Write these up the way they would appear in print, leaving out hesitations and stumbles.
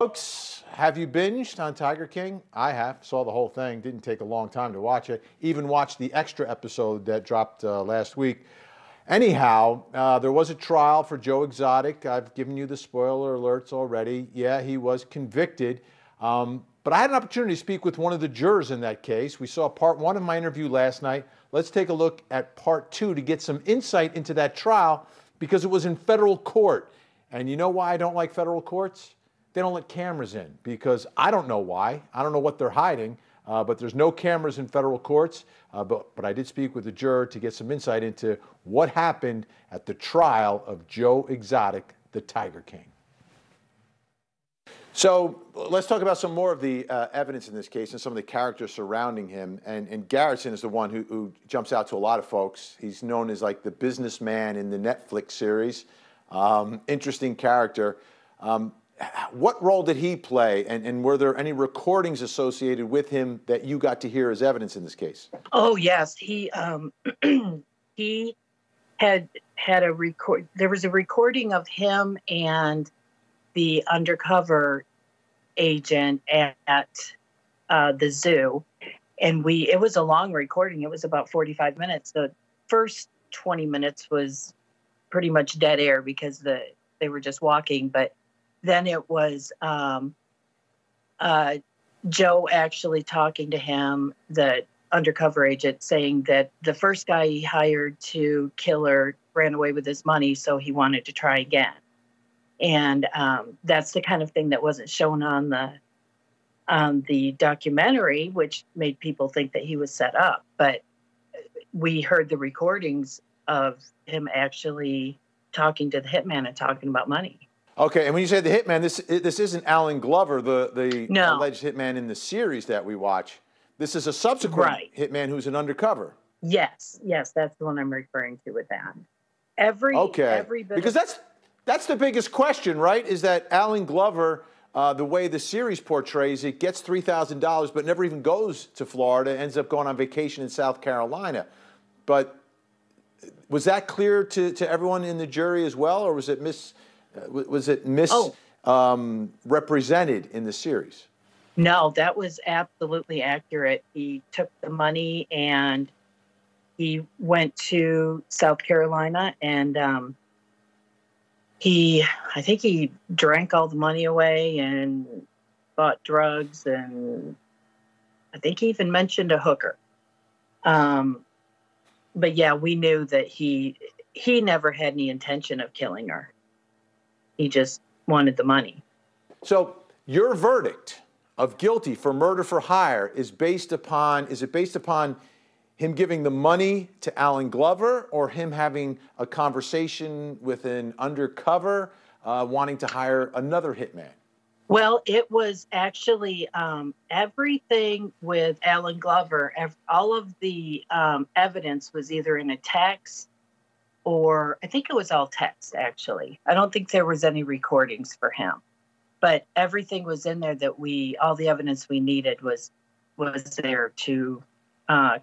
Folks, have you binged on Tiger King? I have. Saw the whole thing. Didn't take a long time to watch it. Even watched the extra episode that dropped last week. Anyhow, there was a trial for Joe Exotic. I've given you the spoiler alerts already. Yeah, he was convicted. But I had an opportunity to speak with one of the jurors in that case. We saw part one of my interview last night. Let's take a look at part two to get some insight into that trial because it was in federal court. And you know why I don't like federal courts? They don't let cameras in because I don't know why. I don't know what they're hiding, but there's no cameras in federal courts. But I did speak with the juror to get some insight into what happened at the trial of Joe Exotic, the Tiger King. So let's talk about some more of the evidence in this case and some of the characters surrounding him. And Garrison is the one who jumps out to a lot of folks. He's known as like the businessman in the Netflix series. Interesting character. What role did he play, and were there any recordings associated with him that you got to hear as evidence in this case? Oh, yes. He he had a record. There was a recording of him and the undercover agent at the zoo, and it was a long recording. It was about 45 minutes. The first 20 minutes was pretty much dead air because they were just walking, but then it was Joe actually talking to him, the undercover agent, saying that the first guy he hired to kill her ran away with his money, so he wanted to try again. And that's the kind of thing that wasn't shown on the documentary, which made people think that he was set up. But we heard the recordings of him actually talking to the hitman and talking about money. Okay, and when you say the hitman, this isn't Alan Glover, the alleged hitman in the series that we watch. This is a subsequent hitman who's an undercover. Yes, yes, that's the one I'm referring to with that. Because that's the biggest question, right? Is that Alan Glover, the way the series portrays it, gets $3,000 but never even goes to Florida, ends up going on vacation in South Carolina. But was that clear to everyone in the jury as well, or was it misrepresented in the series? No, that was absolutely accurate. He took the money and he went to South Carolina and I think he drank all the money away and bought drugs, and I think he even mentioned a hooker. But yeah, we knew that he never had any intention of killing her. He just wanted the money. So your verdict of guilty for murder for hire is based upon, is it based upon him giving the money to Alan Glover or him having a conversation with an undercover wanting to hire another hitman? Well, it was actually everything with Alan Glover. All of the evidence was either in a text, or I think it was all text, actually. I don't think there was any recordings for him. But everything was in there that all the evidence we needed was there to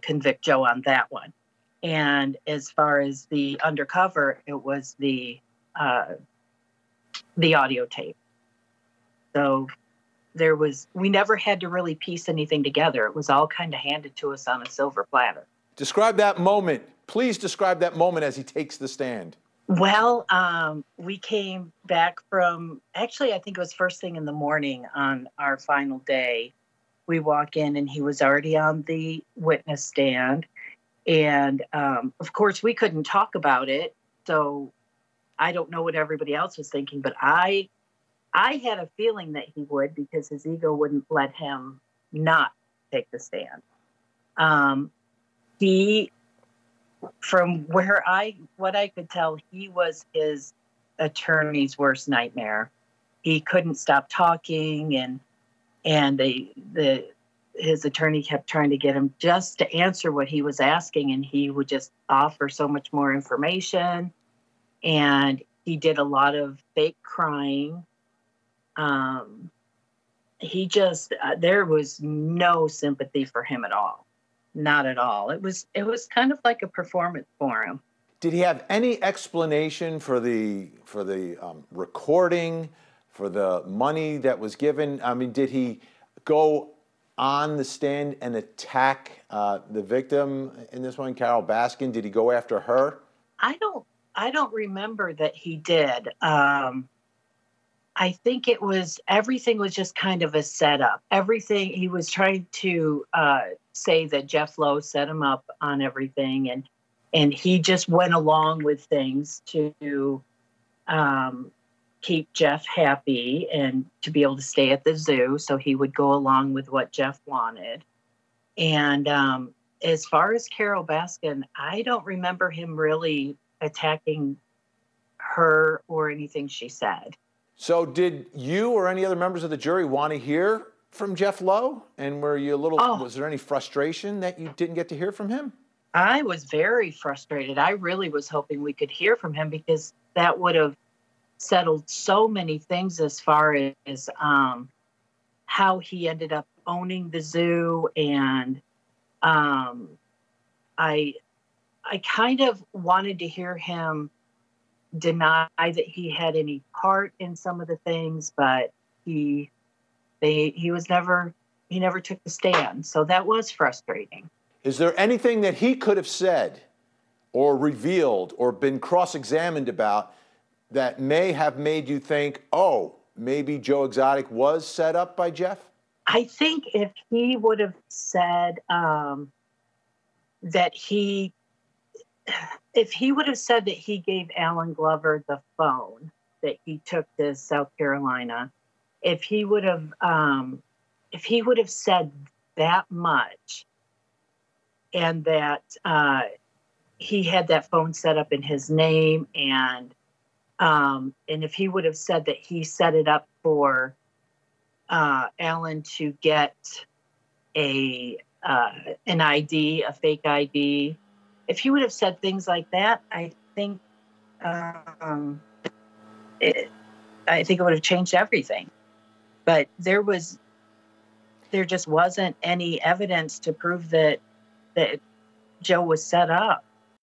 convict Joe on that one. And as far as the undercover, it was the audio tape. So we never had to really piece anything together. It was all kind of handed to us on a silver platter. Describe that moment. Please describe that moment as he takes the stand. Well, we came back from, actually, I think it was first thing in the morning on our final day. We walk in and he was already on the witness stand. And, of course, we couldn't talk about it. So I don't know what everybody else was thinking, but I had a feeling that he would because his ego wouldn't let him not take the stand. From what I could tell, he was his attorney's worst nightmare. He couldn't stop talking, and his attorney kept trying to get him just to answer what he was asking, and he would just offer so much more information. And he did a lot of fake crying. He just there was no sympathy for him at all. Not at all. It was kind of like a performance for him. Did he have any explanation for the recording, for the money that was given? I mean, did he go on the stand and attack the victim in this one, Carole Baskin? Did he go after her? I don't remember that he did. I think it was, everything was just kind of a setup. Everything, he was trying to say that Jeff Lowe set him up on everything, and he just went along with things to keep Jeff happy and to be able to stay at the zoo. So he would go along with what Jeff wanted. And as far as Carole Baskin, I don't remember him really attacking her or anything she said. So did you or any other members of the jury want to hear from Jeff Lowe? And were you a little, was there any frustration that you didn't get to hear from him? I was very frustrated. I really was hoping we could hear from him, because that would have settled so many things as far as how he ended up owning the zoo. And I kind of wanted to hear him deny that he had any part in some of the things, but he never took the stand, so that was frustrating. Is there anything that he could have said or revealed or been cross-examined about that may have made you think, oh, maybe Joe Exotic was set up by Jeff? I think if he would have said that he if he would have said that he gave Alan Glover the phone that he took to South Carolina, if he would have said that much, and that he had that phone set up in his name, and if he would have said that he set it up for Alan to get an ID, a fake ID. If he would have said things like that, I think it would have changed everything. But there just wasn't any evidence to prove that Joe was set up.